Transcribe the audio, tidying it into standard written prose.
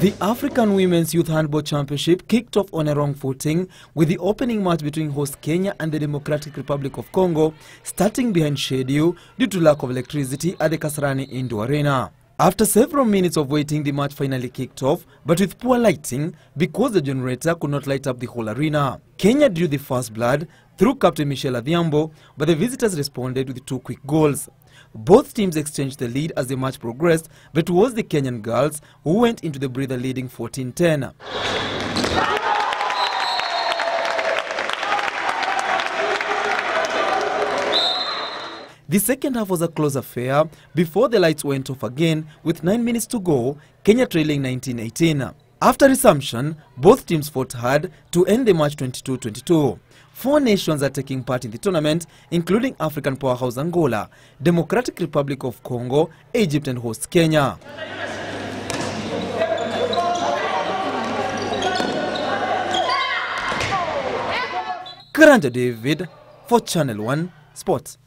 The African Women's Youth Handball Championship kicked off on a wrong footing, with the opening match between host Kenya and the Democratic Republic of Congo starting behind schedule due to lack of electricity at the Kasarani Indoor Arena. After several minutes of waiting, the match finally kicked off, but with poor lighting because the generator could not light up the whole arena. Kenya drew the first blood through captain Michelle Adhiambo, but the visitors responded with two quick goals. Both teams exchanged the lead as the match progressed, but it was the Kenyan girls who went into the breather leading 14-10. The second half was a close affair before the lights went off again with 9 minutes to go, Kenya trailing 19-18. After resumption, both teams fought hard to end the match 22-22. Four nations are taking part in the tournament, including African powerhouse Angola, Democratic Republic of Congo, Egypt and host Kenya. Karanja David for Channel One Sports.